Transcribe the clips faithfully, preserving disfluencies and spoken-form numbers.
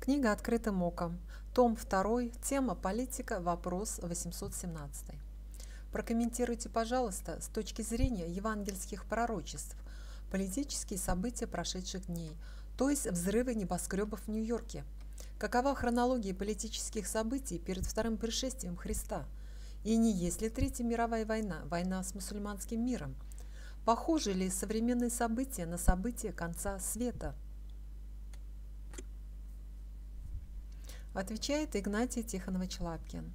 Книга «Открытым оком», том два, тема «Политика», вопрос восемьсот семнадцать. Прокомментируйте, пожалуйста, с точки зрения евангельских пророчеств, политические события прошедших дней, то есть взрывы небоскребов в Нью-Йорке. Какова хронология политических событий перед вторым пришествием Христа? И не есть ли Третья мировая война, война с мусульманским миром? Похожи ли современные события на события конца света? Отвечает Игнатий Тихонович Лапкин.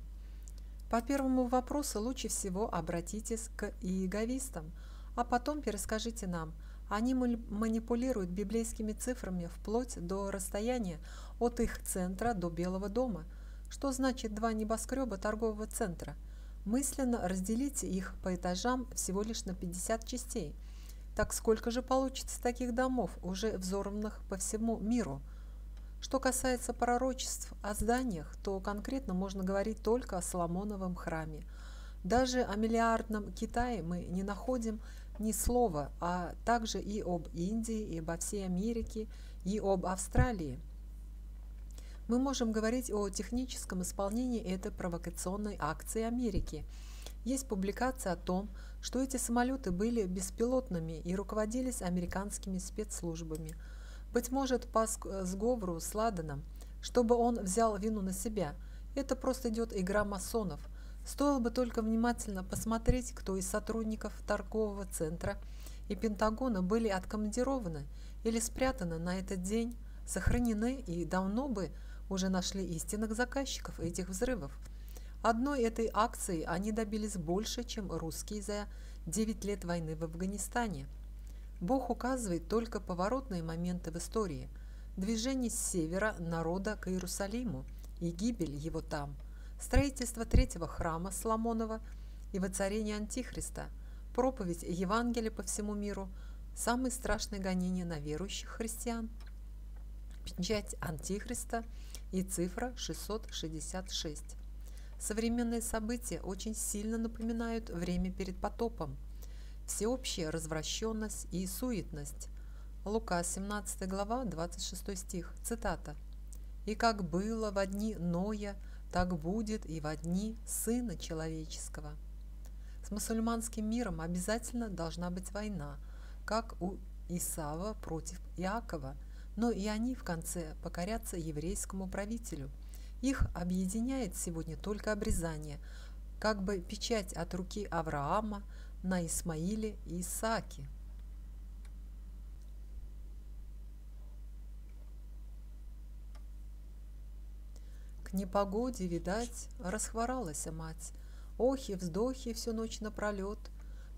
По первому вопросу лучше всего обратитесь к иеговистам, а потом перескажите нам. Они манипулируют библейскими цифрами вплоть до расстояния от их центра до Белого дома. Что значит два небоскреба торгового центра? Мысленно разделите их по этажам всего лишь на пятьдесят частей. Так сколько же получится таких домов, уже взорванных по всему миру? Что касается пророчеств о зданиях, то конкретно можно говорить только о Соломоновом храме. Даже о миллиардном Китае мы не находим ни слова, а также и об Индии, и обо всей Америке, и об Австралии. Мы можем говорить о техническом исполнении этой провокационной акции Америки. Есть публикация о том, что эти самолеты были беспилотными и руководились американскими спецслужбами. Быть может, по сговору с Ладаном, чтобы он взял вину на себя. Это просто идет игра масонов. Стоило бы только внимательно посмотреть, кто из сотрудников торгового центра и Пентагона были откомандированы или спрятаны на этот день, сохранены и давно бы уже нашли истинных заказчиков этих взрывов. Одной этой акции они добились больше, чем русские за девять лет войны в Афганистане. Бог указывает только поворотные моменты в истории: движение с севера народа к Иерусалиму и гибель его там, строительство третьего храма Соломонова и воцарение Антихриста, проповедь Евангелия по всему миру, самые страшные гонения на верующих христиан, печать Антихриста и цифра шестьсот шестьдесят шесть. Современные события очень сильно напоминают время перед потопом, всеобщая развращенность и суетность. Лука, семнадцатая глава, двадцать шестой стих, цитата. «И как было во дни Ноя, так будет и во дни Сына Человеческого». С мусульманским миром обязательно должна быть война, как у Исава против Иакова, но и они в конце покорятся еврейскому правителю. Их объединяет сегодня только обрезание, как бы печать от руки Авраама на Исмаиле и Исааке. К непогоде, видать, расхворалась мать, охи-вздохи всю ночь напролет,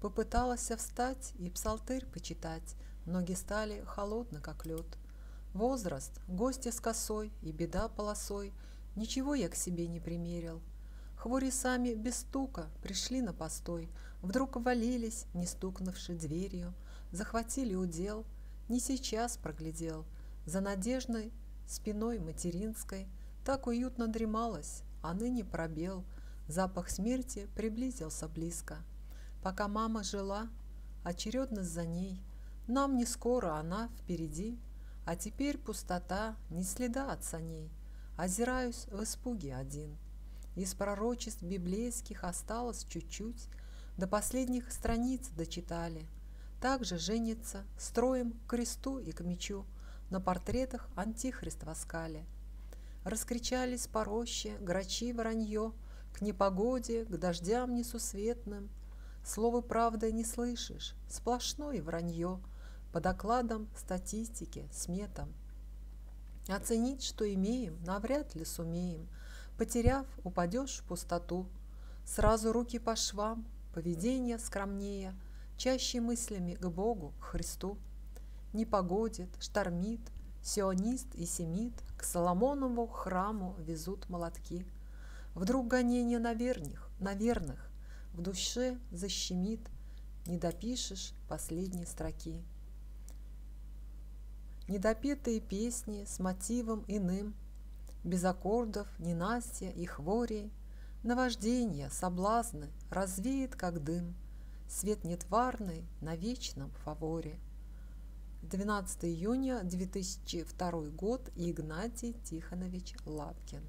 попыталась встать и псалтырь почитать, ноги стали холодны, как лед. Возраст, гости с косой и беда полосой, ничего я к себе не примерил. Хвори сами без стука пришли на постой, вдруг валились, не стукнувши дверью, захватили удел, не сейчас проглядел, за надежной спиной материнской так уютно дремалась, а ныне пробел, запах смерти приблизился близко. Пока мама жила, очередность за ней, нам не скоро она впереди, а теперь пустота, ни следа от саней, озираюсь в испуге один. Из пророчеств библейских осталось чуть-чуть, до последних страниц дочитали. Также женится, строим к кресту и к мечу, на портретах Антихрист воскали. Раскричались по роще грачи воронье, к непогоде, к дождям несусветным. Слово правды не слышишь, сплошное вранье, по докладам, статистике, сметам. Оценить, что имеем, навряд ли сумеем. Потеряв, упадешь в пустоту. Сразу руки по швам, поведение скромнее, чаще мыслями к Богу, к Христу. Не погодит, штормит, сионист и семит, к Соломонову храму везут молотки. Вдруг гонение на верных, на верных, в душе защемит, не допишешь последней строки. Недопетые песни с мотивом иным, без аккордов, ненастья и хворей, наваждение, соблазны развеет, как дым, свет нетварный на вечном фаворе. двенадцатое июня две тысячи второй год. Игнатий Тихонович Лапкин.